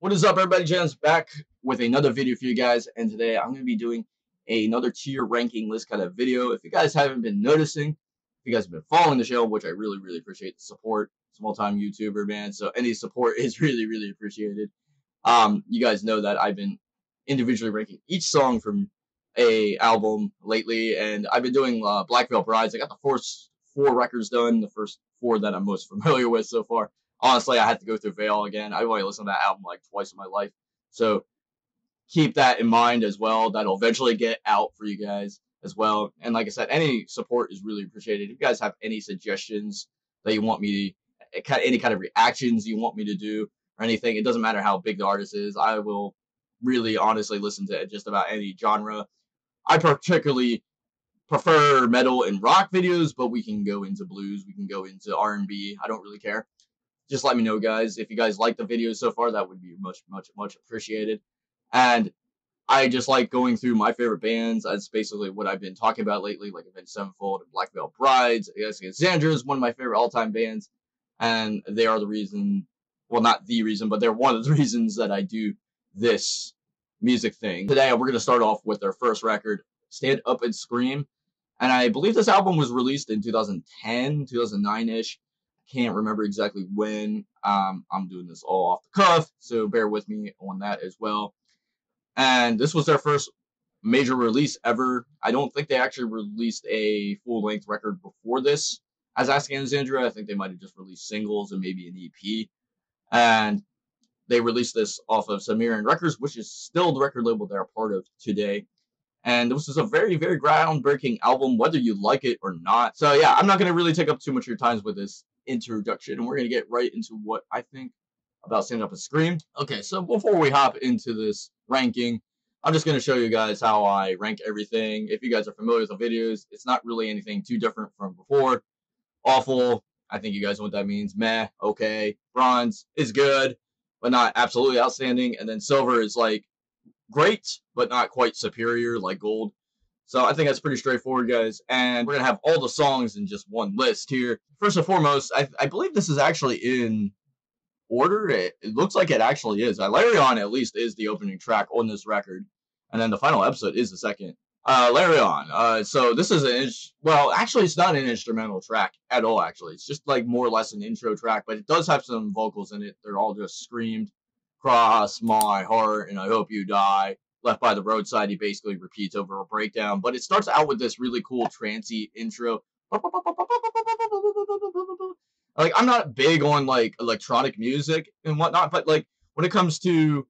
What is up, everybody? Jen's back with another video for you guys, and today I'm going to be doing another tier ranking list kind of video. If you guys haven't been noticing, if you guys have been following the show, which I really appreciate the support, small-time YouTuber, man, so any support is really appreciated. You guys know that I've been individually ranking each song from a album lately, and I've been doing Black Veil Brides. I got the first four records done, the first four that I'm most familiar with so far. Honestly, I had to go through Veil again. I've only listened to that album like twice in my life. So keep that in mind as well. That'll eventually get out for you guys as well. And like I said, any support is really appreciated. If you guys have any suggestions that you want me to, any kind of reactions you want me to do or anything, it doesn't matter how big the artist is. I will really honestly listen to just about any genre. I particularly prefer metal and rock videos, but we can go into blues. We can go into R&B. I don't really care. Just let me know, guys. If you guys like the videos so far, that would be much appreciated. And I just like going through my favorite bands. That's basically what I've been talking about lately, like Avenged Sevenfold and Black Veil Brides. Asking Alexandria is one of my favorite all-time bands. And they are the reason, well, not the reason, but they're one of the reasons that I do this music thing. Today, we're going to start off with their first record, Stand Up and Scream. And I believe this album was released in 2010, 2009-ish. Can't remember exactly when. I'm doing this all off the cuff, so bear with me on that as well. And this was their first major release ever. I don't think they actually released a full-length record before this as Asking Alexandria. I think they might have just released singles and maybe an EP. And they released this off of Sumerian Records, which is still the record label they're a part of today. And this is a very groundbreaking album, whether you like it or not. So yeah, I'm not going to really take up too much of your time with this introduction, and we're going to get right into what I think about Stand Up and Scream. Okay, so before we hop into this ranking, I'm just going to show you guys how I rank everything. If you guys are familiar with the videos, it's not really anything too different from before. Awful, I think you guys know what that means. Meh, okay. Bronze is good, but not absolutely outstanding. And then silver is like great, but not quite superior, like gold. So I think that's pretty straightforward, guys. And we're going to have all the songs in just one list here. First and foremost, I believe this is actually in order. It looks like it actually is. Larion, at least, is the opening track on this record. And then The Final Episode is the second. Larion. So this is an... well, actually, it's not an instrumental track at all, actually. It's just like more or less an intro track, but it does have some vocals in it. They're all just screamed. Cross my heart and I hope you die. Left by the Roadside, he basically repeats over a breakdown, but it starts out with this really cool trancey intro. Like, I'm not big on like electronic music and whatnot, but like when it comes to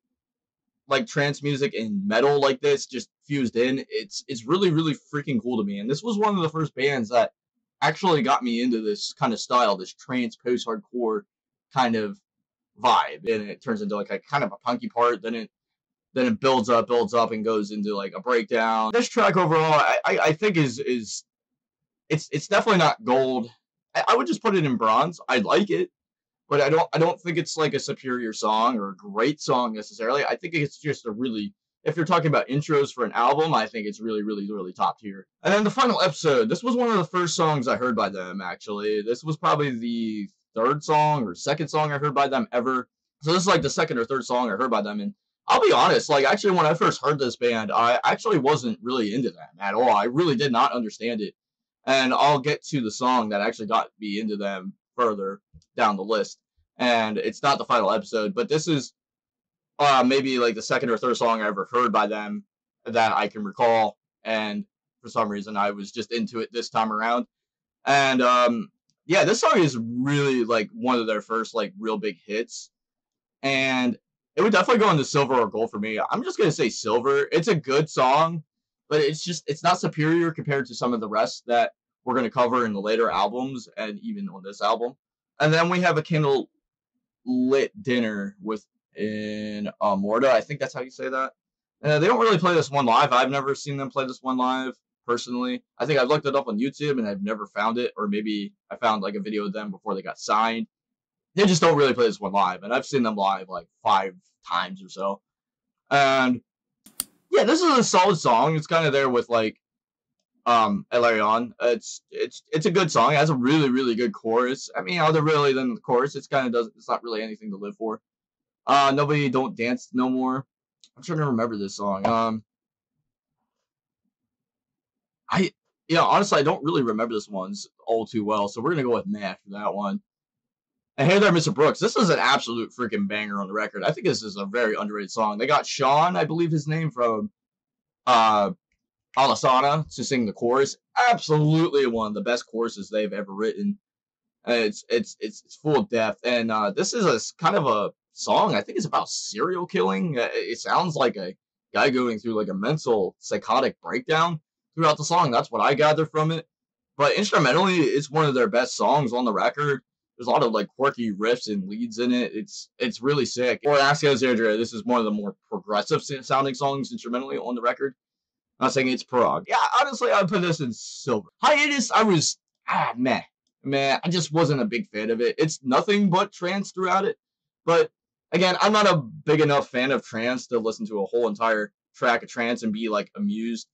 like trance music and metal like this just fused in, it's really freaking cool to me. And this was one of the first bands that actually got me into this kind of style, this trance post-hardcore kind of vibe. And it turns into like a kind of a punky part, then it builds up, and goes into like a breakdown. This track overall, I think it's definitely not gold. I would just put it in bronze. I like it, but I don't think it's like a superior song or a great song necessarily. I think it's just a really, if you're talking about intros for an album, I think it's really top tier. And then The Final Episode. This was one of the first songs I heard by them, actually. This was probably the third song or second song I heard by them ever. So this is like the second or third song I heard by them, and I'll be honest, like, actually, when I first heard this band, I actually wasn't really into them at all. I really did not understand it. And I'll get to the song that actually got me into them further down the list. And it's not The Final Episode, but this is maybe, like, the second or third song I ever heard by them that I can recall. And for some reason, I was just into it this time around. And, yeah, this song is really, like, one of their first, like, real big hits. And it would definitely go into silver or gold for me. I'm just going to say silver. It's a good song, but it's not superior compared to some of the rest that we're going to cover in the later albums and even on this album. And then we have A Candle Lit Dinner with Amorda. I think that's how you say that. They don't really play this one live. I've never seen them play this one live personally. I think I've looked it up on YouTube and I've never found it, or maybe I found like a video of them before they got signed. They just don't really play this one live, and I've seen them live like 5 times or so. And yeah, this is a solid song. It's kind of there with like Larion. It's a good song. It has a really good choress. I mean, other really than the chorus, it's kind of doesn't. It's not really anything to live for. Nobody Don't Dance No More. I'm trying to remember this song. Honestly, I don't really remember this one's all too well, so we're gonna go with Matt for that one. And Hey There, Mr. Brooks. This is an absolute freaking banger on the record. I think this is a very underrated song. They got Sean, I believe his name, from Alasana to sing the chorus. Absolutely one of the best choruses they've ever written. It's full of depth, and this is a kind of a song. I think it's about serial killing. It sounds like a guy going through like a mental psychotic breakdown throughout the song. That's what I gather from it. But instrumentally, it's one of their best songs on the record. There's a lot of like quirky riffs and leads in it. It's really sick. Or Asking Alexandria, this is one of the more progressive sounding songs instrumentally on the record. I'm not saying it's prog. Yeah, honestly, I would put this in silver. Hiatus, I was meh. Man, I just wasn't a big fan of it. It's nothing but trance throughout it. But again, I'm not a big enough fan of trance to listen to a whole entire track of trance and be like amused.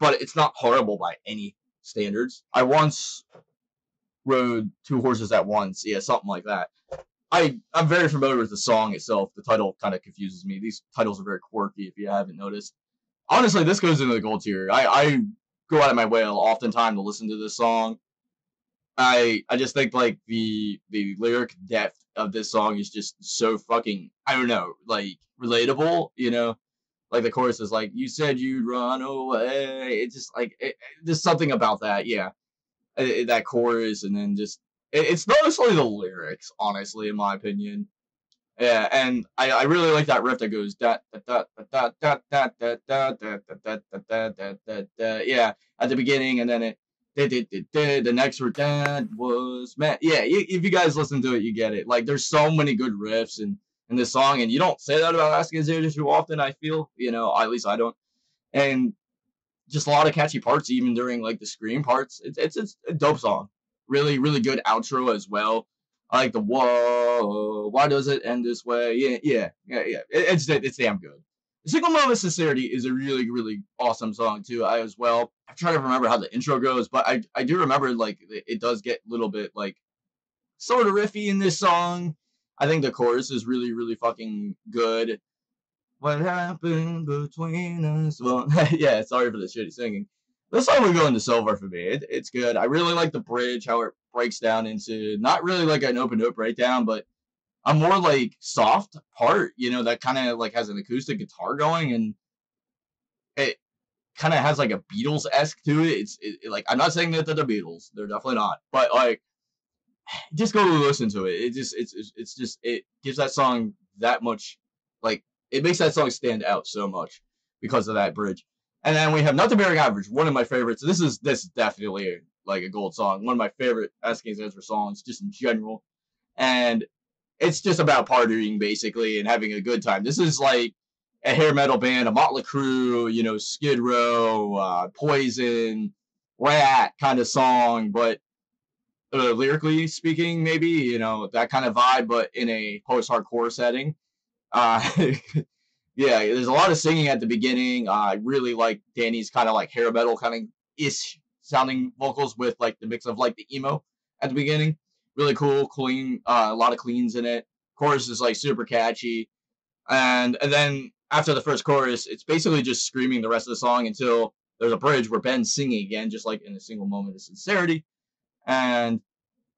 But it's not horrible by any standards. I once rode two horses at once. Yeah, something like that. I'm very familiar with the song itself. The title kind of confuses me. These titles are very quirky if you haven't noticed. Honestly, this goes into the gold tier. I go out of my way oftentimes to listen to this song. I just think like the lyric depth of this song is just so fucking, I don't know, like relatable, you know? Like the chorus is like, you said you'd run away. It's just like, there's something about that. Yeah. That chorus. And then just, it's mostly the lyrics, honestly, in my opinion. Yeah. And I really like that riff that goes da da da da da da da da da da da da da. Yeah. At the beginning. And then it, the next word that was, man. Yeah. If you guys listen to it, you get it. Like there's so many good riffs and this song, and you don't say that about Asking Alexandria too often, I feel, you know, at least I don't. And just a lot of catchy parts, even during like the scream parts. It's a dope song. Really, really good outro as well. I like the whoa, why does it end this way? Yeah. It's damn good. A Single Moment of Sincerity is a really, really awesome song too. I as well. I'm trying to remember how the intro goes, but I do remember like it does get a little bit like sort of riffy in this song. I think the chorus is really, really fucking good. What happened between us? Well, yeah, sorry for the shitty singing. This song would go into silver for me. It's good. I really like the bridge, how it breaks down into, not really like an open note breakdown, but a more like soft part, you know, that kind of like has an acoustic guitar going, and it kind of has like a Beatles-esque to it. It's like, I'm not saying that they're the Beatles. They're definitely not. But like, just go listen to it. It gives that song that much, like it makes that song stand out so much because of that bridge. And then we have Not The American Average, one of my favorites. This is definitely like a gold song, one of my favorite Asking Alexandria songs just in general. And it's just about partying basically and having a good time. This is like a hair metal band, a Motley Crue, you know, Skid Row, Poison, Rat kind of song, but lyrically speaking, maybe, you know, that kind of vibe, but in a post-hardcore setting. Yeah, there's a lot of singing at the beginning. I really like Danny's kind of like hair metal kind of ish sounding vocals with like the mix of like the emo at the beginning. Really cool, clean, a lot of cleans in it. Chorus is like super catchy. And then after the first chorus, it's basically just screaming the rest of the song until there's a bridge where Ben's singing again, just like in A Single Moment of Sincerity. And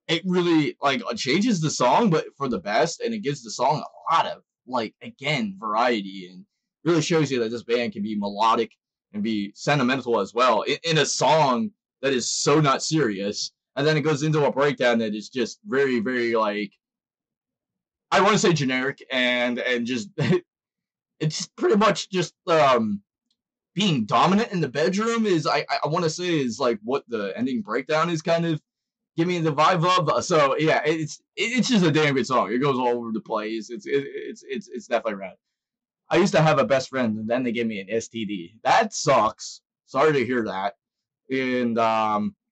it really like changes the song, but for the best, and it gives the song a lot of like, again, variety, and really shows you that this band can be melodic and be sentimental as well in a song that is so not serious. And then it goes into a breakdown that is just very, very like, I want to say generic, and just it's pretty much just being dominant in the bedroom is I want to say is like what the ending breakdown is kind of giving the vibe of. So yeah, it's just a damn good song. It goes all over the place. It's definitely rad. I used to have a best friend, and then they gave me an STD. That sucks. Sorry to hear that. And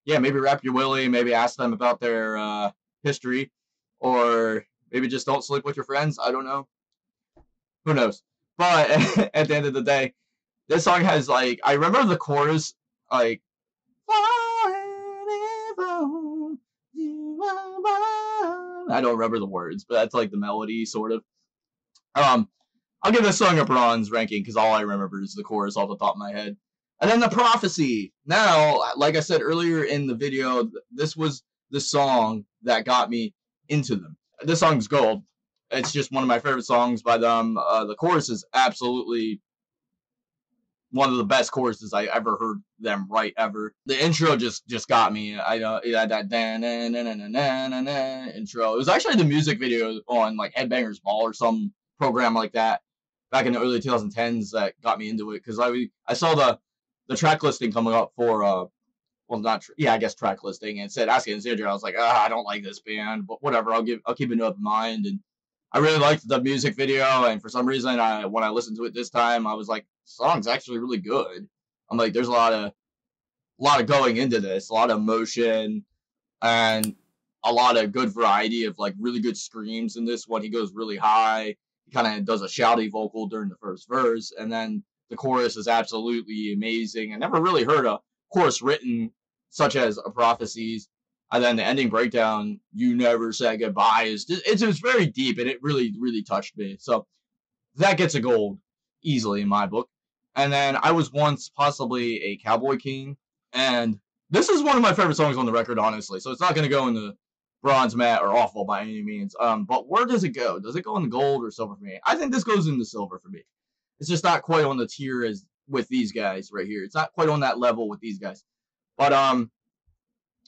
yeah, maybe wrap your willy. Maybe ask them about their history, or maybe just don't sleep with your friends. I don't know. Who knows? But at the end of the day, this song has like, I remember the chorus like, I don't remember the words, but that's like the melody sort of. I'll give this song a bronze ranking because all I remember is the chorus off the top of my head. And then The Prophecy. Now, like I said earlier in the video, this was the song that got me into them. This song's gold. It's just one of my favorite songs by them. The chorus is absolutely one of the best choruses I ever heard them write ever. The intro just got me. That intro. It was actually the music video on like Headbangers Ball or some program like that back in the early 2010s that got me into it, because I saw the track listing coming up for track listing, and it said Asking Alexandria. I was like, I don't like this band, but whatever, I'll keep an open mind. And I really liked the music video, and for some reason when I listened to it this time, I was like, song's actually really good. I'm like, there's a lot of going into this, a lot of emotion and a lot of good variety of like really good screams in this one. He goes really high. He kind of does a shouty vocal during the first verse, and then the chorus is absolutely amazing. I never really heard a chorus written such as A Prophecy's. And then the ending breakdown, "You Never Said Goodbye," it's very deep, and it really, really touched me. So that gets a gold easily in my book. And then I Was Once Possibly a Cowboy King. And this is one of my favorite songs on the record, honestly. So it's not going to go in the bronze, matte, or awful by any means. But where does it go? Does it go in gold or silver for me? I think this goes into silver for me. It's just not quite on the tier as with these guys right here. It's not quite on that level with these guys. But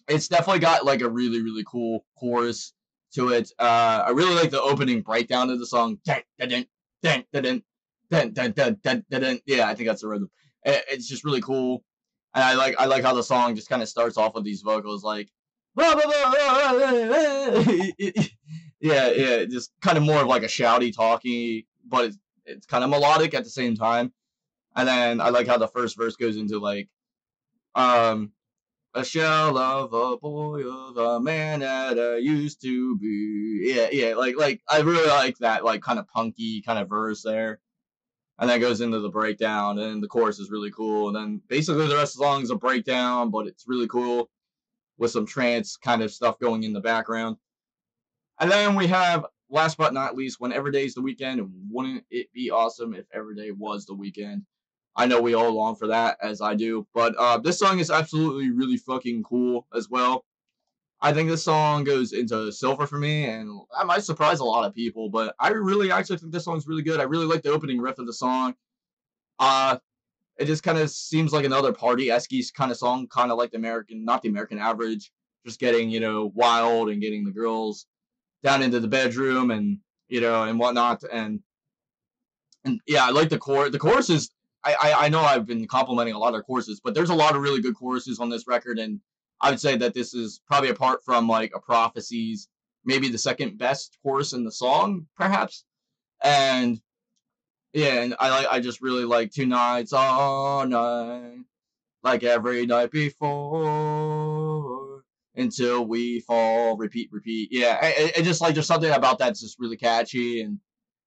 it's definitely got like a really, really cool chorus to it. I really like the opening breakdown of the song. Dun, dun, dun, dun, dun, dun, dun, dun, dun. Yeah, I think that's the rhythm. It's just really cool. And I like how the song just kind of starts off with these vocals like yeah, just kind of more of like a shouty, talky, but it's kind of melodic at the same time. And then I like how the first verse goes into like, a shell of a boy of a man that I used to be. Yeah, like I really like that like kind of punky kind of verse there. And that goes into the breakdown, and the chorus is really cool. And then basically the rest of the song is a breakdown, but it's really cool with some trance kind of stuff going in the background. And then we have, last but not least, When Every Day is the Weekend. And wouldn't it be awesome if every day was the weekend? I know we all long for that, as I do. But this song is absolutely really fucking cool as well. I think this song goes into silver for me, and I might surprise a lot of people, but I really actually think this song's really good. I really like the opening riff of the song. It just kind of seems like another party-esque kind of song, kind of like Not The American Average. Just getting, wild and getting the girls down into the bedroom and, and whatnot. And yeah, I like the chorus. The chorus is, I know I've been complimenting a lot of choruses, but there's a lot of really good choruses on this record, and I would say that this is probably, apart from like A Prophecy's, maybe the second best chorus in the song, perhaps. And yeah, and I just really like "Tonight's All Night, like every night before, until we fall, repeat, repeat." Yeah, it just like there's something about that's just really catchy, and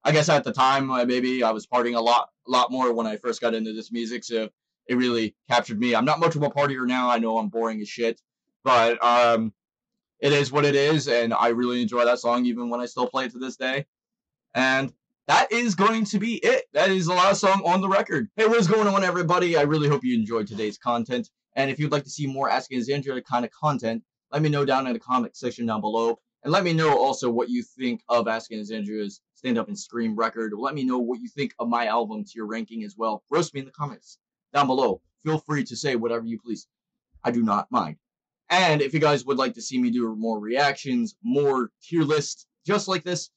I guess at the time, maybe I was partying a lot more when I first got into this music, so it really captured me. I'm not much of a partier now. I know I'm boring as shit, but it is what it is, and I really enjoy that song even when I still play it to this day. And that is going to be it. That is the last song on the record. Hey, what is going on, everybody? I really hope you enjoyed today's content, and if you'd like to see more Asking Alexandria kind of content, let me know down in the comment section down below. And let me know also what you think of Asking Alexandria's Stand Up and Scream record. Let me know what you think of my album tier ranking as well. Roast me in the comments down below. Feel free to say whatever you please. I do not mind. And if you guys would like to see me do more reactions, more tier lists just like this,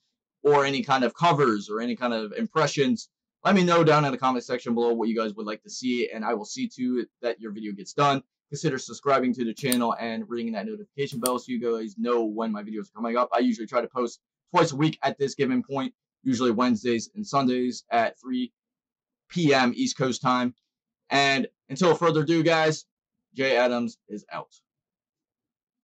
or any kind of covers or any kind of impressions, let me know down in the comment section below what you guys would like to see, and I will see to it that your video gets done. Consider subscribing to the channel and ringing that notification bell so you guys know when my videos are coming up. I usually try to post twice a week at this given point, usually Wednesdays and Sundays at 3 p.m. East Coast time. And until further ado, guys, Jay Adams is out.